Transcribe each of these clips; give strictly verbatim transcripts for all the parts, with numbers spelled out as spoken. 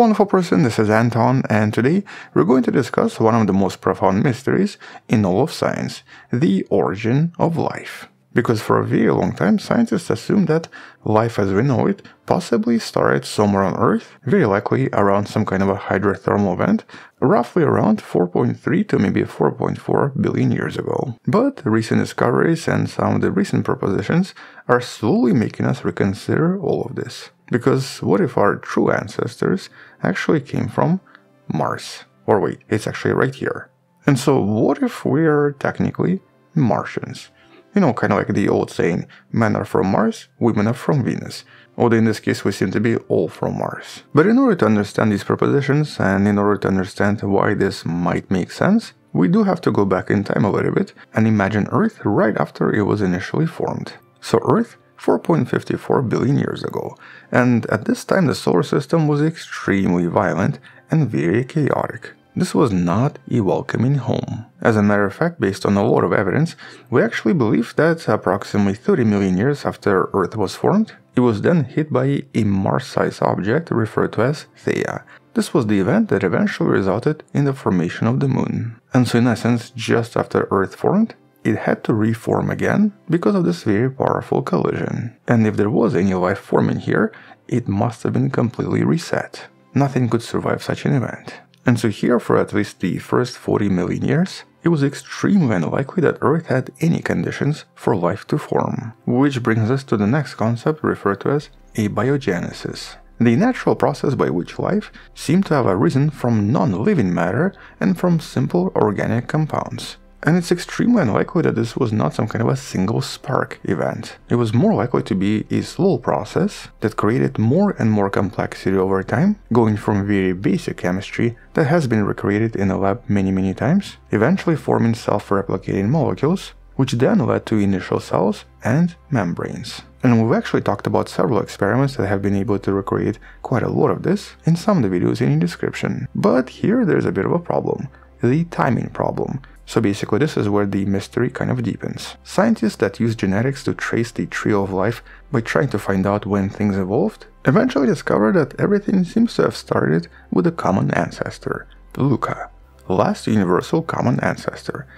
Hello wonderful person, this is Anton, and today we're going to discuss one of the most profound mysteries in all of science, the origin of life. Because for a very long time scientists assumed that life as we know it possibly started somewhere on Earth, very likely around some kind of a hydrothermal event, roughly around four point three to maybe four point four billion years ago. But recent discoveries and some of the recent propositions are slowly making us reconsider all of this. Because what if our true ancestors actually came from Mars? Or wait, it's actually right here. And so what if we're technically Martians? You know, kind of like the old saying, men are from Mars, women are from Venus. Although in this case we seem to be all from Mars. But in order to understand these propositions, and in order to understand why this might make sense, we do have to go back in time a little bit and imagine Earth right after it was initially formed. So Earth, four point five four billion years ago, and at this time the solar system was extremely violent and very chaotic. This was not a welcoming home. As a matter of fact, based on a lot of evidence, we actually believe that approximately thirty million years after Earth was formed, it was then hit by a Mars-sized object referred to as Theia. This was the event that eventually resulted in the formation of the Moon. And so in essence, just after Earth formed, it had to reform again because of this very powerful collision. And if there was any life forming here, it must have been completely reset. Nothing could survive such an event. And so here, for at least the first forty million years, it was extremely unlikely that Earth had any conditions for life to form. Which brings us to the next concept referred to as abiogenesis. The natural process by which life seemed to have arisen from non-living matter and from simple organic compounds. And it's extremely unlikely that this was not some kind of a single spark event. It was more likely to be a slow process that created more and more complexity over time, going from very basic chemistry that has been recreated in the lab many many times, eventually forming self-replicating molecules, which then led to initial cells and membranes. And we've actually talked about several experiments that have been able to recreate quite a lot of this in some of the videos in the description. But here there's a bit of a problem. The timing problem. So basically this is where the mystery kind of deepens. Scientists that use genetics to trace the tree of life by trying to find out when things evolved, eventually discover that everything seems to have started with a common ancestor, Luca, last universal common ancestor.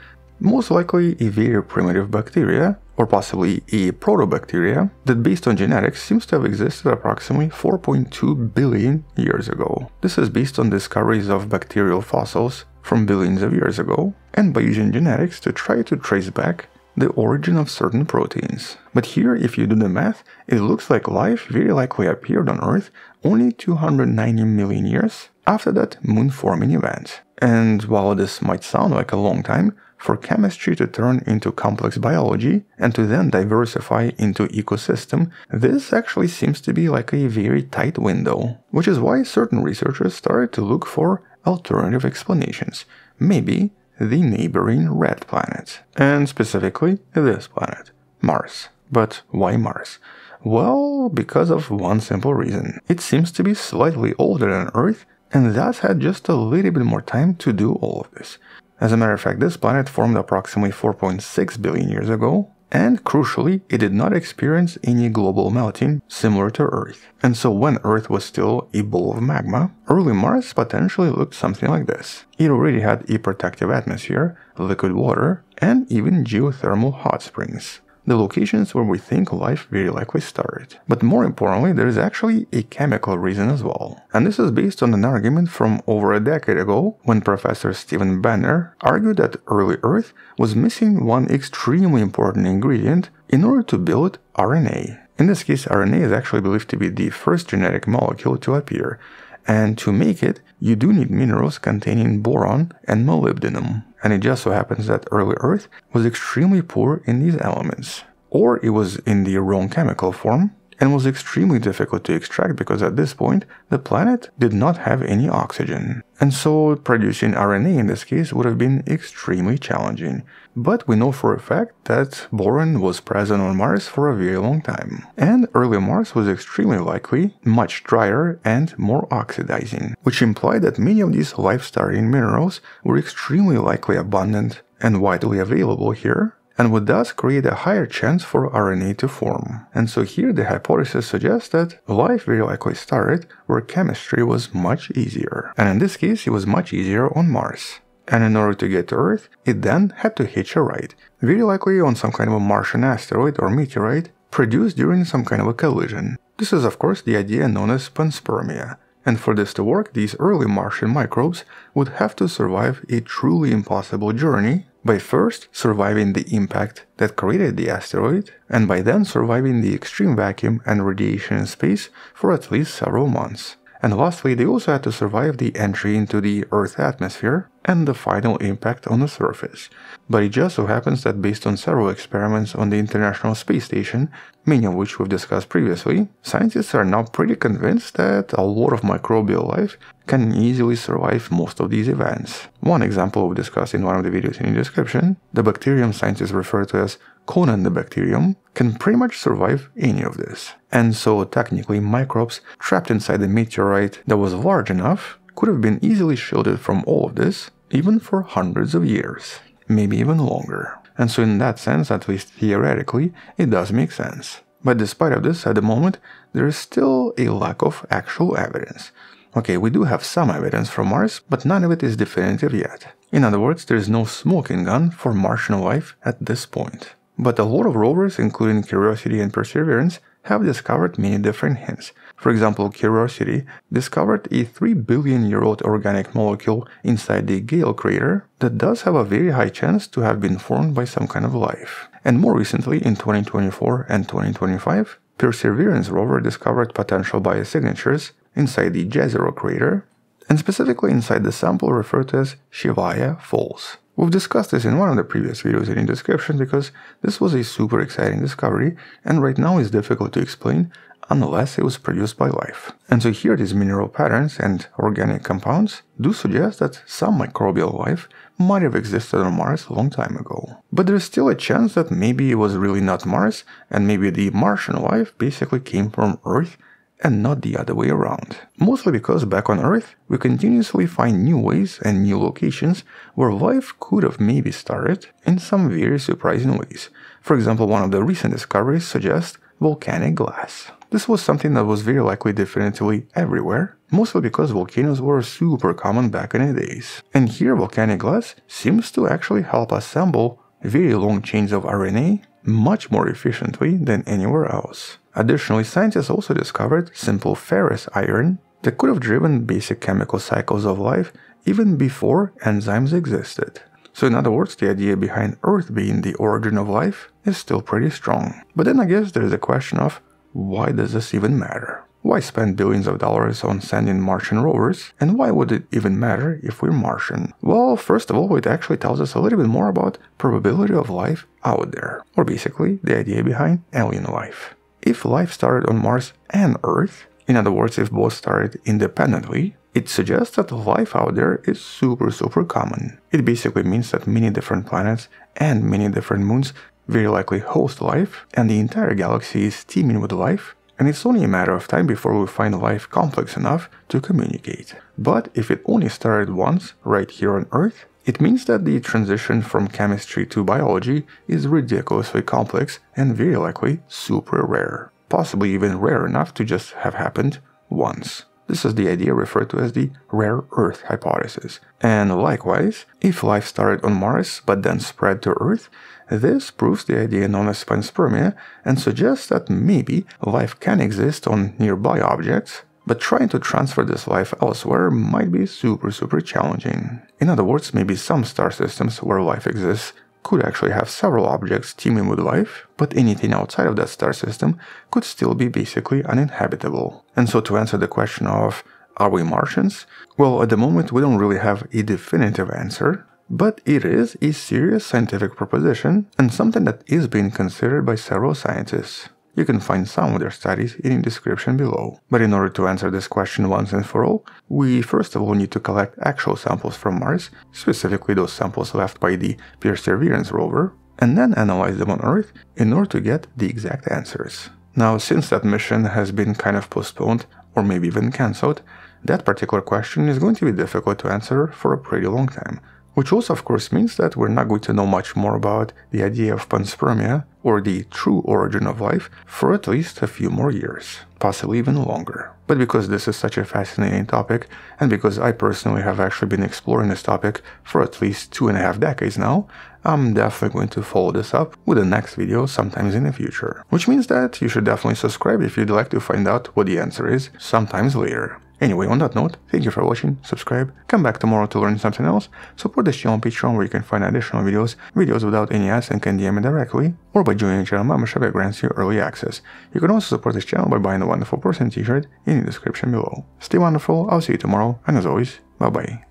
Most likely a very primitive bacteria, or possibly a protobacteria, that based on genetics seems to have existed approximately four point two billion years ago. This is based on discoveries of bacterial fossils from billions of years ago, and by using genetics to try to trace back the origin of certain proteins. But here, if you do the math, it looks like life very likely appeared on Earth only two hundred ninety million years after that moon-forming event. And while this might sound like a long time, for chemistry to turn into complex biology and to then diversify into ecosystem, this actually seems to be like a very tight window. Which is why certain researchers started to look for alternative explanations, maybe the neighboring red planet, and specifically this planet, Mars. But why Mars? Well, because of one simple reason. It seems to be slightly older than Earth and thus had just a little bit more time to do all of this. As a matter of fact, this planet formed approximately four point six billion years ago, and crucially, it did not experience any global melting similar to Earth. And so when Earth was still a ball of magma, early Mars potentially looked something like this. It already had a protective atmosphere, liquid water, and even geothermal hot springs. The locations where we think life very likely started. But more importantly, there is actually a chemical reason as well. And this is based on an argument from over a decade ago, when Professor Stephen Banner argued that early Earth was missing one extremely important ingredient in order to build R N A. In this case, R N A is actually believed to be the first genetic molecule to appear. And to make it, you do need minerals containing boron and molybdenum. And it just so happens that early Earth was extremely poor in these elements. Or it was in the wrong chemical form and was extremely difficult to extract because at this point the planet did not have any oxygen. And so producing R N A in this case would have been extremely challenging. But we know for a fact that boron was present on Mars for a very long time. And early Mars was extremely likely much drier and more oxidizing, which implied that many of these life-starting minerals were extremely likely abundant and widely available here, and would thus create a higher chance for R N A to form. And so here the hypothesis suggests that life very likely started where chemistry was much easier. And in this case it was much easier on Mars. And in order to get to Earth, it then had to hitch a ride, very likely on some kind of a Martian asteroid or meteorite produced during some kind of a collision. This is of course the idea known as panspermia, and for this to work, these early Martian microbes would have to survive a truly impossible journey by first surviving the impact that created the asteroid, and by then surviving the extreme vacuum and radiation in space for at least several months. And lastly, they also had to survive the entry into the Earth's atmosphere and the final impact on the surface. But it just so happens that based on several experiments on the International Space Station, many of which we've discussed previously, scientists are now pretty convinced that a lot of microbial life can easily survive most of these events. One example we've discussed in one of the videos in the description, the bacterium scientists refer to as Conan the bacterium, can pretty much survive any of this. And so technically microbes trapped inside a meteorite that was large enough could have been easily shielded from all of this, even for hundreds of years, maybe even longer. And so in that sense, at least theoretically, it does make sense. But despite of this, at the moment, there is still a lack of actual evidence. Okay, we do have some evidence from Mars, but none of it is definitive yet. In other words, there is no smoking gun for Martian life at this point. But a lot of rovers, including Curiosity and Perseverance, have discovered many different hints. For example, Curiosity discovered a three billion year old organic molecule inside the Gale Crater that does have a very high chance to have been formed by some kind of life. And more recently, in twenty twenty-four and twenty twenty-five, Perseverance rover discovered potential biosignatures inside the Jezero Crater, and specifically inside the sample referred to as Shivaya Falls. We've discussed this in one of the previous videos in the description because this was a super exciting discovery and right now is difficult to explain unless it was produced by life. And so here these mineral patterns and organic compounds do suggest that some microbial life might have existed on Mars a long time ago. But there's still a chance that maybe it was really not Mars and maybe the Martian life basically came from Earth and not the other way around. Mostly because back on Earth, we continuously find new ways and new locations where life could have maybe started in some very surprising ways. For example, one of the recent discoveries suggests volcanic glass. This was something that was very likely definitively everywhere, mostly because volcanoes were super common back in the days. And here volcanic glass seems to actually help assemble very long chains of R N A much more efficiently than anywhere else. Additionally, scientists also discovered simple ferrous iron that could have driven basic chemical cycles of life even before enzymes existed. So in other words, the idea behind Earth being the origin of life is still pretty strong. But then I guess there is a question of, why does this even matter? Why spend billions of dollars on sending Martian rovers, and why would it even matter if we're Martian? Well, first of all, it actually tells us a little bit more about probability of life out there, or basically the idea behind alien life. If life started on Mars and Earth, in other words, if both started independently, it suggests that life out there is super super common. It basically means that many different planets and many different moons very likely host life, and the entire galaxy is teeming with life, and it's only a matter of time before we find life complex enough to communicate. But if it only started once, right here on Earth, it means that the transition from chemistry to biology is ridiculously complex and very likely super rare, possibly even rare enough to just have happened once. This is the idea referred to as the rare Earth hypothesis. And likewise, if life started on Mars but then spread to Earth, this proves the idea known as panspermia and suggests that maybe life can exist on nearby objects, but trying to transfer this life elsewhere might be super super challenging. In other words, maybe some star systems where life exists could actually have several objects teeming with life, but anything outside of that star system could still be basically uninhabitable. And so to answer the question of, are we Martians? Well, at the moment we don't really have a definitive answer, but it is a serious scientific proposition and something that is being considered by several scientists. You can find some of their studies in the description below. But in order to answer this question once and for all, we first of all need to collect actual samples from Mars, specifically those samples left by the Perseverance rover, and then analyze them on Earth in order to get the exact answers. Now, since that mission has been kind of postponed, or maybe even cancelled, that particular question is going to be difficult to answer for a pretty long time, Which also of course means that we're not going to know much more about the idea of panspermia, or the true origin of life, for at least a few more years, possibly even longer. But because this is such a fascinating topic, and because I personally have actually been exploring this topic for at least two and a half decades now, I'm definitely going to follow this up with the next video sometimes in the future. Which means that you should definitely subscribe if you'd like to find out what the answer is sometimes later. Anyway, on that note, thank you for watching, subscribe, come back tomorrow to learn something else, support this channel on Patreon where you can find additional videos, videos without any ads, and can D M me directly, or by joining the channel membership that grants you early access. You can also support this channel by buying a wonderful person t-shirt in the description below. Stay wonderful, I'll see you tomorrow, and as always, bye bye.